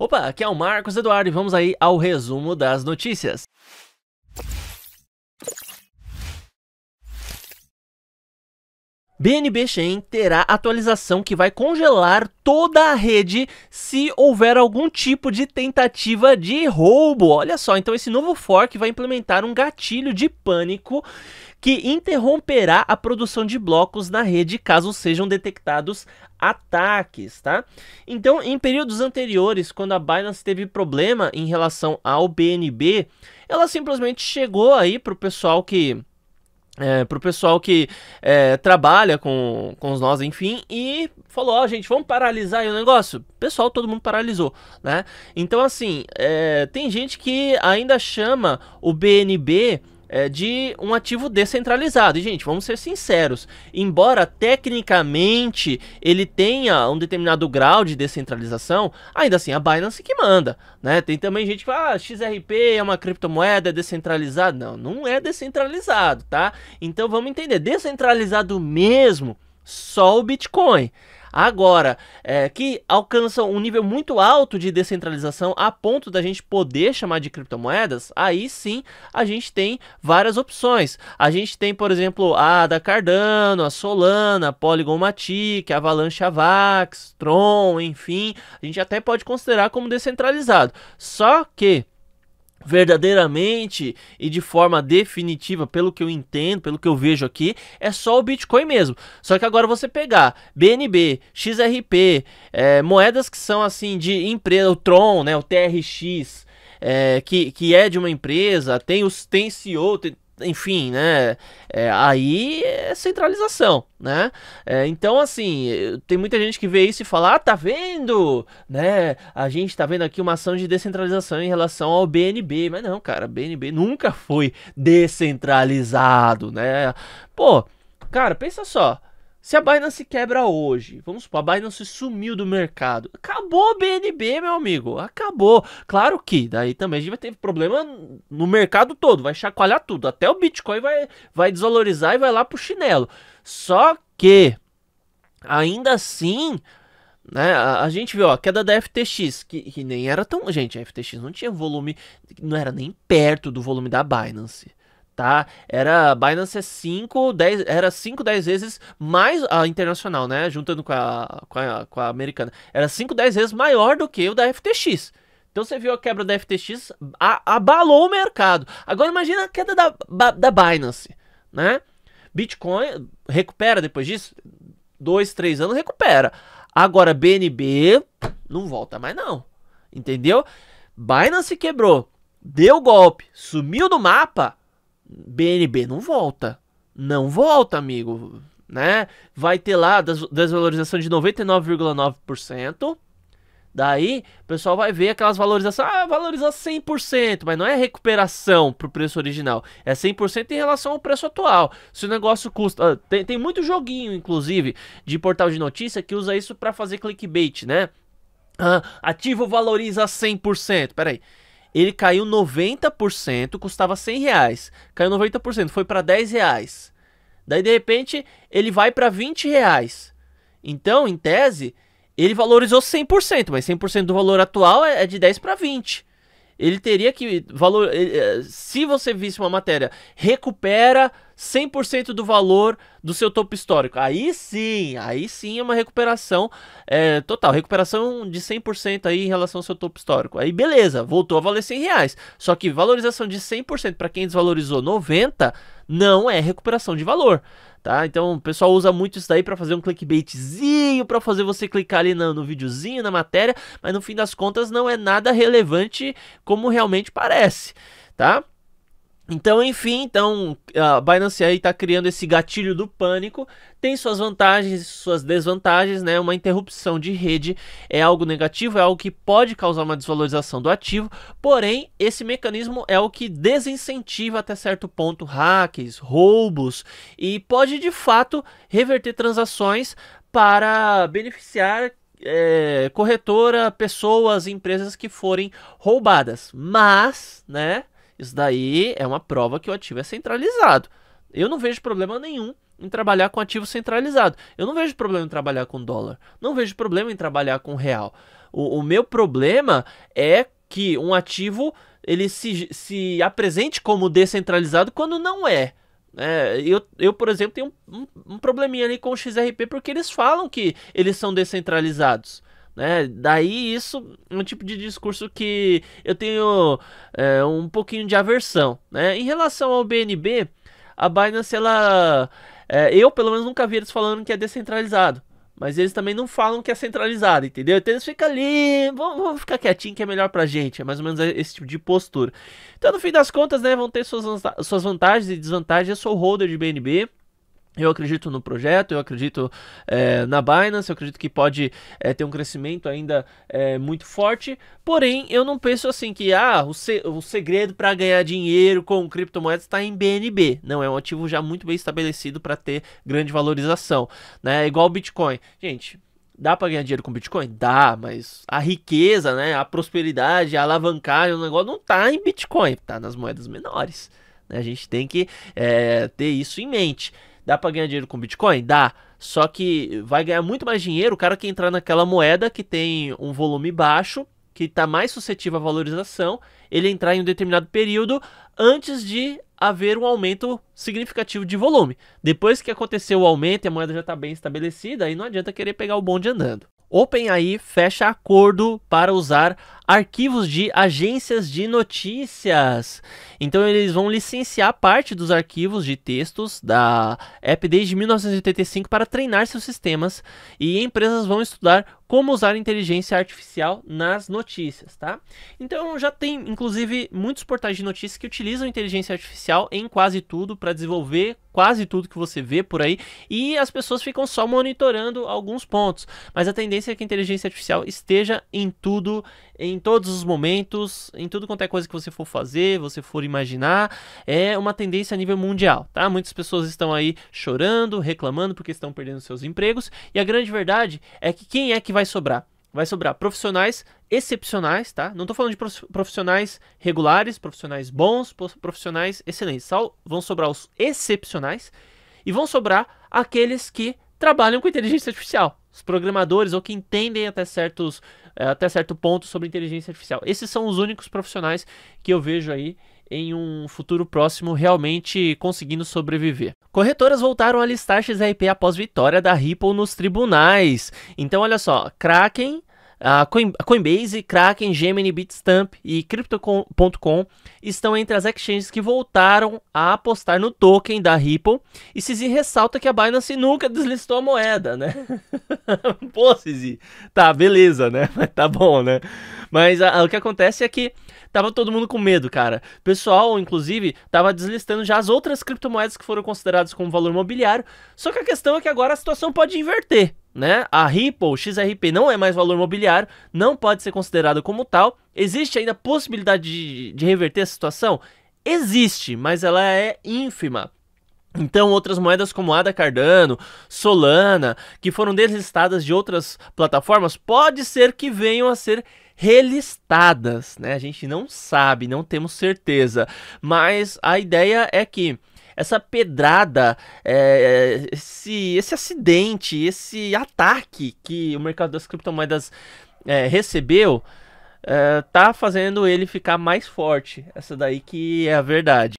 Opa, aqui é o Marcos Eduardo e vamos aí ao resumo das notícias. BNB Chain terá atualização que vai congelar toda a rede se houver algum tipo de tentativa de roubo. Olha só, então esse novo fork vai implementar um gatilho de pânico que interromperá a produção de blocos na rede caso sejam detectados ataques, tá? Então, em períodos anteriores, quando a Binance teve problema em relação ao BNB, ela simplesmente chegou aí pro pessoal que... trabalha com os nós, enfim, e falou, ó, gente, vamos paralisar aí o negócio. Pessoal, todo mundo paralisou, né? Então, assim, tem gente que ainda chama o BNB de um ativo descentralizado. E, gente, vamos ser sinceros, embora tecnicamente ele tenha um determinado grau de descentralização, ainda assim a Binance que manda, né? Tem também gente que fala, ah, XRP é uma criptomoeda, é descentralizado. Não, não é descentralizado, tá? Então vamos entender, descentralizado mesmo, só o Bitcoin. Agora, que alcançam um nível muito alto de descentralização a ponto da gente poder chamar de criptomoedas, aí sim a gente tem várias opções. A gente tem, por exemplo, a da Cardano, a Solana, a Polygon Matic, a Avalanche Avax, Tron, enfim. A gente até pode considerar como descentralizado. Só que... verdadeiramente e de forma definitiva, pelo que eu entendo, pelo que eu vejo aqui, é só o Bitcoin mesmo. Só que agora você pegar BNB, XRP, moedas que são assim de empresa, o Tron, né, o TRX, que é de uma empresa, tem CEO, enfim, né, aí é centralização, né, então assim, tem muita gente que vê isso e fala, ah, tá vendo, né, a gente tá vendo aqui uma ação de descentralização em relação ao BNB, mas não, cara, BNB nunca foi descentralizado, né, pô, cara, pensa só, se a Binance quebra hoje, vamos supor, a Binance sumiu do mercado, acabou o BNB, meu amigo, acabou. Claro que daí também a gente vai ter problema no mercado todo, vai chacoalhar tudo, até o Bitcoin vai desvalorizar e vai lá pro chinelo. Só que, ainda assim, né, a gente viu, ó, a queda da FTX, que nem era tão... Gente, a FTX não tinha volume, não era nem perto do volume da Binance. Tá? Era, Binance é 5, 10 vezes mais a internacional, né? Juntando com a americana. Era 5, 10 vezes maior do que o da FTX. Então você viu a quebra da FTX, abalou o mercado. Agora imagina a queda da Binance, né? Bitcoin recupera depois disso, 2, 3 anos recupera. Agora BNB não volta mais não, entendeu? Binance quebrou, deu golpe, sumiu do mapa... BNB não volta, amigo, né? Vai ter lá desvalorização de 99,9%. Daí o pessoal vai ver aquelas valorizações, ah, valoriza 100%, mas não é recuperação pro preço original, é 100% em relação ao preço atual. Se o negócio custa, tem muito joguinho, inclusive, de portal de notícia que usa isso para fazer clickbait, né? Ah, ativo valoriza 100%, peraí. Ele caiu 90%, custava 100 reais, caiu 90%, foi para 10 reais. Daí, de repente, ele vai para 20 reais. Então, em tese, ele valorizou 100%, mas 100% do valor atual é de 10 para 20. Ele teria que... se você visse uma matéria, recupera 100% do valor do seu topo histórico. Aí sim é uma recuperação total. Recuperação de 100% aí em relação ao seu topo histórico. Aí beleza, voltou a valer 100 reais. Só que valorização de 100% para quem desvalorizou 90% não é recuperação de valor. Tá? Então o pessoal usa muito isso daí para fazer um clickbaitzinho, para fazer você clicar ali no videozinho, na matéria. Mas no fim das contas não é nada relevante como realmente parece. Tá? Então, enfim, a Binance aí tá criando esse gatilho do pânico, tem suas vantagens e suas desvantagens, né? Uma interrupção de rede é algo negativo, é algo que pode causar uma desvalorização do ativo, porém, esse mecanismo é o que desincentiva até certo ponto hacks, roubos e pode, de fato, reverter transações para beneficiar corretora, pessoas, empresas que forem roubadas, mas, né? Isso daí é uma prova que o ativo é centralizado. Eu não vejo problema nenhum em trabalhar com ativo centralizado. Eu não vejo problema em trabalhar com dólar. Não vejo problema em trabalhar com real. O meu problema é que um ativo ele se apresente como descentralizado quando não é. Eu, por exemplo, tenho um probleminha ali com o XRP porque eles falam que eles são descentralizados. Daí isso é um tipo de discurso que eu tenho um pouquinho de aversão, né? Em relação ao BNB, a Binance, ela, eu pelo menos nunca vi eles falando que é descentralizado. Mas eles também não falam que é centralizado, entendeu? Então eles ficam ali, vamos ficar quietinho que é melhor pra gente. É mais ou menos esse tipo de postura. Então no fim das contas, né, vão ter suas vantagens e desvantagens. Eu sou holder de BNB. Eu acredito no projeto, eu acredito na Binance, eu acredito que pode ter um crescimento ainda muito forte. Porém, eu não penso assim que o segredo para ganhar dinheiro com criptomoedas está em BNB. Não, é um ativo já muito bem estabelecido para ter grande valorização, né? Igual o Bitcoin. Gente, dá para ganhar dinheiro com Bitcoin? Dá, mas a riqueza, né, a prosperidade, a alavancagem, o negócio não tá em Bitcoin, tá nas moedas menores, né? A gente tem que ter isso em mente. Dá para ganhar dinheiro com Bitcoin? Dá. Só que vai ganhar muito mais dinheiro o cara que entrar naquela moeda que tem um volume baixo, que está mais suscetível à valorização, ele entrar em um determinado período antes de haver um aumento significativo de volume. Depois que aconteceu o aumento e a moeda já está bem estabelecida, aí não adianta querer pegar o bonde andando. OpenAI fecha acordo para usar arquivos de agências de notícias. Então eles vão licenciar parte dos arquivos de textos da AP desde 1985 para treinar seus sistemas, e empresas vão estudar como usar inteligência artificial nas notícias, tá? Então já tem, inclusive, muitos portais de notícias que utilizam inteligência artificial em quase tudo para desenvolver quase tudo que você vê por aí, e as pessoas ficam só monitorando alguns pontos. Mas a tendência é que a inteligência artificial esteja em tudo, em todos os momentos, em tudo quanto é coisa que você for fazer, você for imaginar. É uma tendência a nível mundial, tá? Muitas pessoas estão aí chorando, reclamando porque estão perdendo seus empregos, e a grande verdade é que quem é que vai sobrar? Vai sobrar profissionais excepcionais, tá? Não tô falando de profissionais regulares, profissionais bons, profissionais excelentes. Só vão sobrar os excepcionais, e vão sobrar aqueles que trabalham com inteligência artificial, os programadores ou que entendem até certo ponto sobre inteligência artificial. Esses são os únicos profissionais que eu vejo aí em um futuro próximo realmente conseguindo sobreviver. Corretoras voltaram a listar XRP após vitória da Ripple nos tribunais. Então olha só, Kraken, a Coinbase, Kraken, Gemini, Bitstamp e Crypto.com estão entre as exchanges que voltaram a apostar no token da Ripple. E CZ ressalta que a Binance nunca deslistou a moeda, né? Pô, CZ, tá, beleza, né? Tá bom, né? Mas o que acontece é que tava todo mundo com medo, cara. O pessoal, inclusive, tava deslistando já as outras criptomoedas que foram consideradas como valor mobiliário. Só que a questão é que agora a situação pode inverter, né? A Ripple, XRP, não é mais valor mobiliário, não pode ser considerado como tal. Existe ainda a possibilidade de reverter essa situação? Existe, mas ela é ínfima. Então outras moedas como Ada, Cardano, Solana, que foram deslistadas de outras plataformas, pode ser que venham a ser relistadas, né? A gente não sabe, não temos certeza, mas a ideia é que essa pedrada, esse acidente, esse ataque que o mercado das criptomoedas recebeu, tá fazendo ele ficar mais forte. Essa daí que é a verdade.